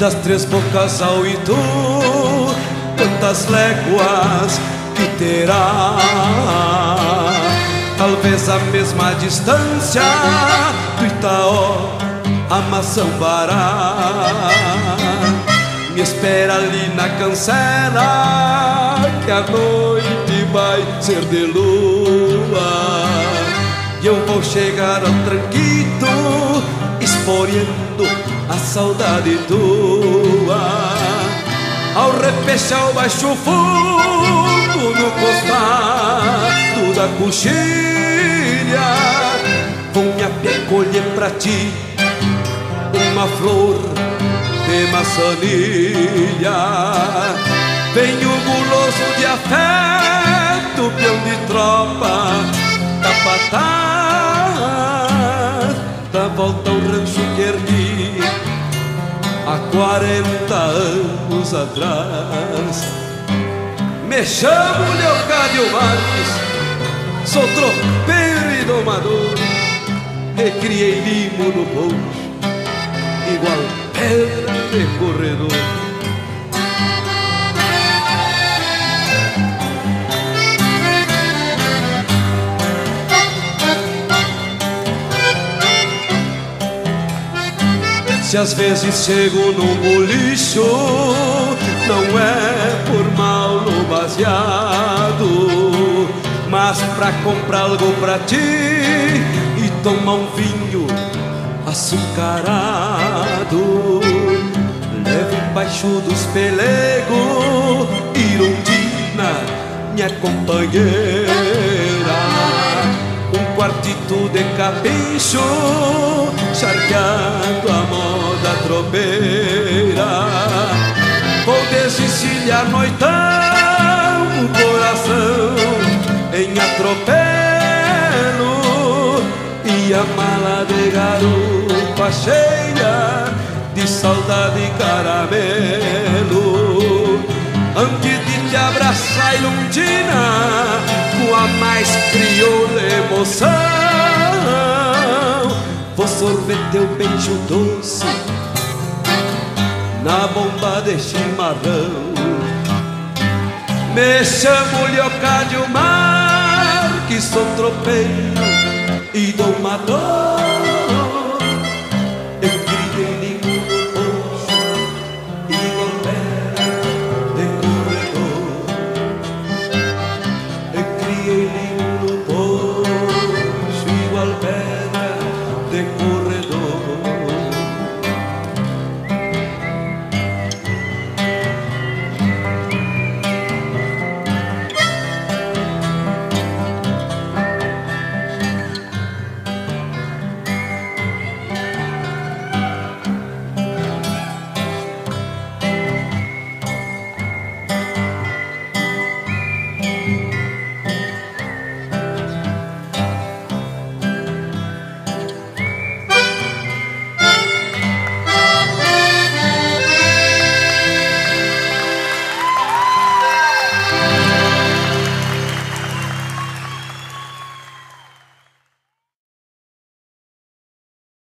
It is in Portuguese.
das Três Bocas ao Itu, quantas léguas que terá? Talvez a mesma distância do Itaó a Maçambará. Me espera ali na cancela, que a noite vai ser de lua, e eu vou chegar ao tranquito, esporeando a saudade tua. Ao repechar o baixo fundo no costado da coxilha, vou me acolher pra ti uma flor de maçanilha. Venho guloso de afeto, peão de tropa capataz, da volta ao rancho que ergui há 40 anos atrás. Me chamo Leocádio Vargas, sou tropeiro e domador, recriei limo no bolso igual pedra de corredor. Se às vezes chego num bolicho, não é por mal no baseado, mas pra comprar algo pra ti e tomar um vinho açucarado. Levo embaixo dos pelegos Erundina, minha companheira, um quartito de capricho charqueado a mão da tropeira. Vou desencilhar noitão o coração em atropelo, e a mala de garupa cheia de saudade e caramelo. Antes de te abraçar, Erundina, com a mais crioula emoção, vou sorver teu beijo doce na bomba de chimarrão. Me chamo Leocádio Marques, sou tropeiro e domador.